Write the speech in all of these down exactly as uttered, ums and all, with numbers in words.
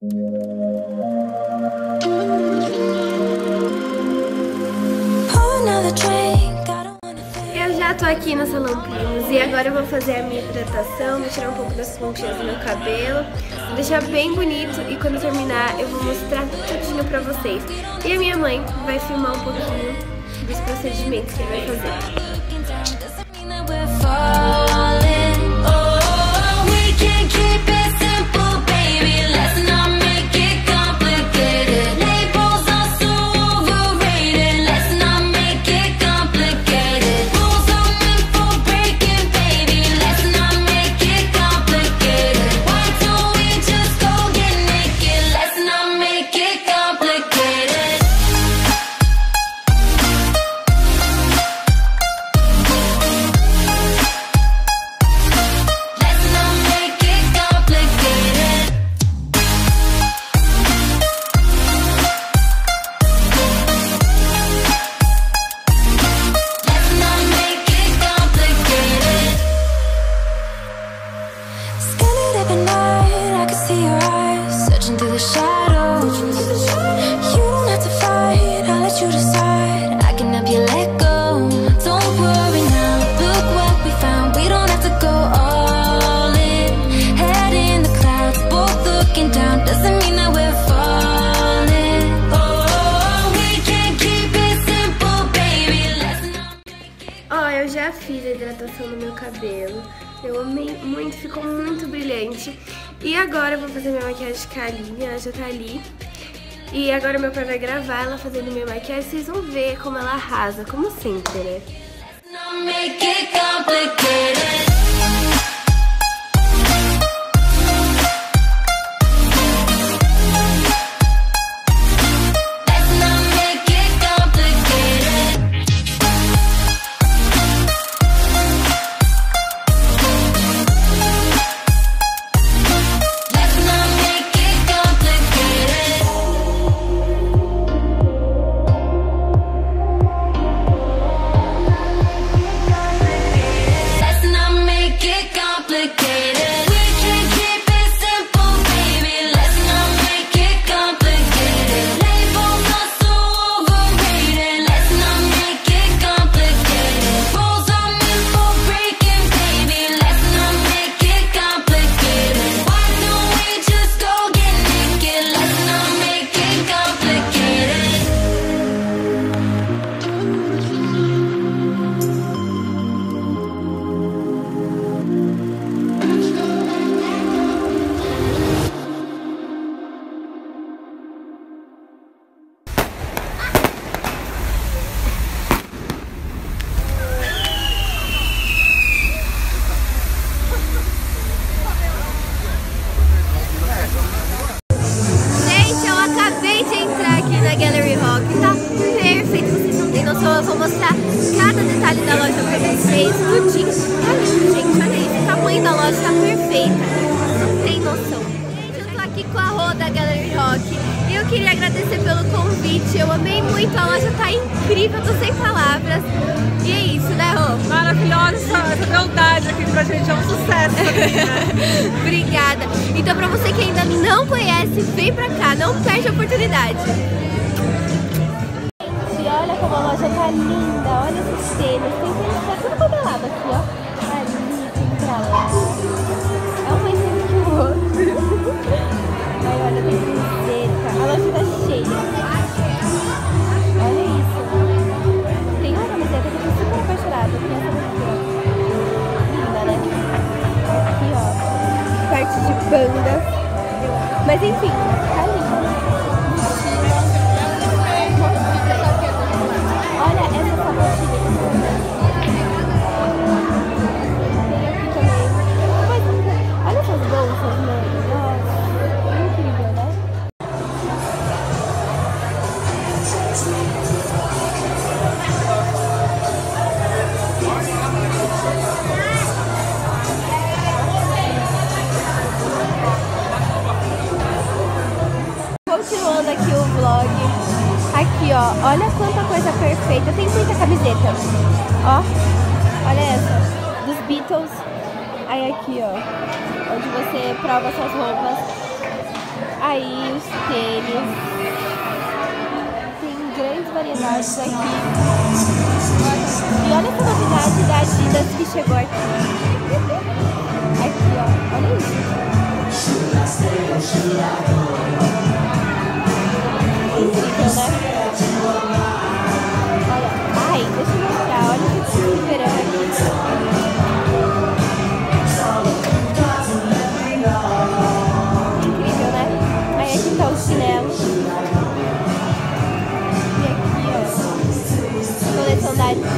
Eu já tô aqui no Salão Primos e agora eu vou fazer a minha hidratação, vou tirar um pouco das pontinhas do meu cabelo, vou deixar bem bonito e quando terminar eu vou mostrar tudinho pra vocês. E a minha mãe vai filmar um pouquinho dos procedimentos que vai fazer. Fiz a hidratação no meu cabelo, eu amei muito, ficou muito brilhante. E agora eu vou fazer minha maquiagem com a Aline, ela já tá ali. E agora meu pai vai gravar ela fazendo minha maquiagem, vocês vão ver como ela arrasa, como sempre, né? Gallery Rock, tá perfeito, vocês não tem noção, eu vou mostrar cada detalhe da loja pra vocês, tudinho, tá lindo, gente, olha isso, o tamanho da loja tá perfeita, não tem noção. Gente, eu tô aqui com a Rô da Gallery Rock e eu queria agradecer pelo convite, eu amei muito, a loja tá incrível, tô sem palavras, e é isso, né, Rô? Maravilhosa, essa beldade aqui pra gente é um sucesso. Né? Obrigada, então pra você que ainda não conhece, vem pra cá, não perde a oportunidade. Tá linda, olha esses tênis, tem tênis pra tudo modelado aqui, ó. Ali, tem pra lá. É um mais lindo que o outro. Aí, olha, tem camiseta. A loja tá cheia. Olha isso. Tem uma camiseta que eu tô super apaixonada. Tem essa daqui, ó. Linda, né? Aqui, ó. Parte de banda. Mas, enfim, tá linda. Continuando aqui o vlog, aqui ó, olha quanta coisa perfeita, tem muita camiseta, ó, olha essa, dos Beatles, aí aqui ó, onde você prova suas roupas, aí os tênis. Tem grandes variedades aqui. E olha essa novidade da Adidas que chegou aqui. Aqui, ó. Olha isso. Incrível, né? Olha. Ai, deixa eu mostrar. Olha que tipo de verão aqui. Da Adidas.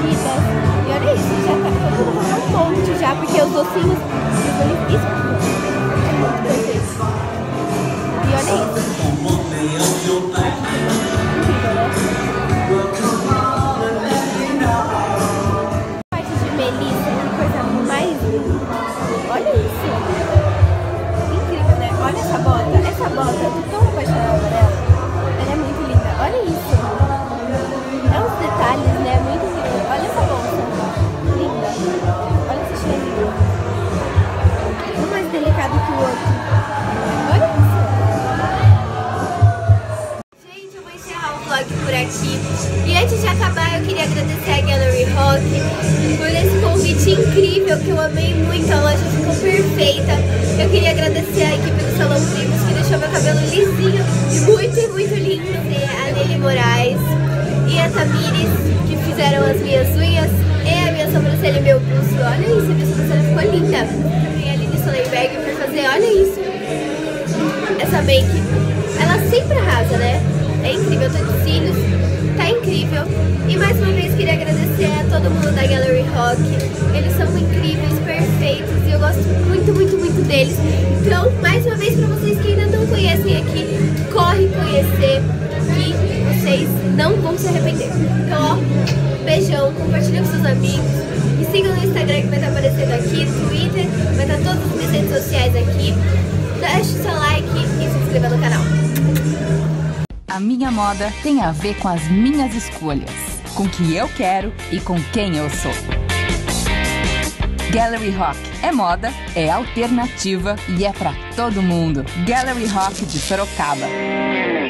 E olha isso, já tá, tá tudo um monte já, porque os docinhos é muito perfeito. E olha isso. A parte de melissa, que coisa mais linda. Olha isso. Incrível, né? Olha essa bota. Essa bota, eu tô tão apaixonada por ela. Ela é muito linda. Olha isso. É uns detalhes, né? Muito. Olha essa bolsa, linda. Olha esse cheirinho. Um mais delicado que o outro. Olha isso. Gente, eu vou encerrar o vlog por aqui. E antes de acabar, eu queria agradecer a Gallery Rock por esse convite incrível, que eu amei muito. A loja ficou perfeita. Eu queria agradecer a equipe do Salão Primos, que deixou meu cabelo lisinho e muito, muito lindo. A Aline Moraes e a Tamiris, fizeram as minhas unhas e a minha sobrancelha e meu pulso. Olha isso, a minha sobrancelha ficou linda. E a Aline Sonnenberg foi fazer, olha isso. Essa make, ela sempre arrasa, né? É incrível, eu tô de cílios, tá incrível. E mais uma vez queria agradecer a todo mundo da Gallery Rock. Eles são incríveis, perfeitos, e eu gosto muito, muito, muito deles. Então, mais uma vez, pra vocês que ainda não conhecem aqui, corre conhecer, que vocês não vão se arrepender. Então, ó, beijão, compartilha com seus amigos e sigam no Instagram, que vai estar aparecendo aqui, Twitter, vai estar todas as minhas redes sociais aqui. Deixe seu like e se inscreva no canal. A minha moda tem a ver com as minhas escolhas, com o que eu quero e com quem eu sou. Gallery Rock é moda, é alternativa e é pra todo mundo. Gallery Rock de Sorocaba.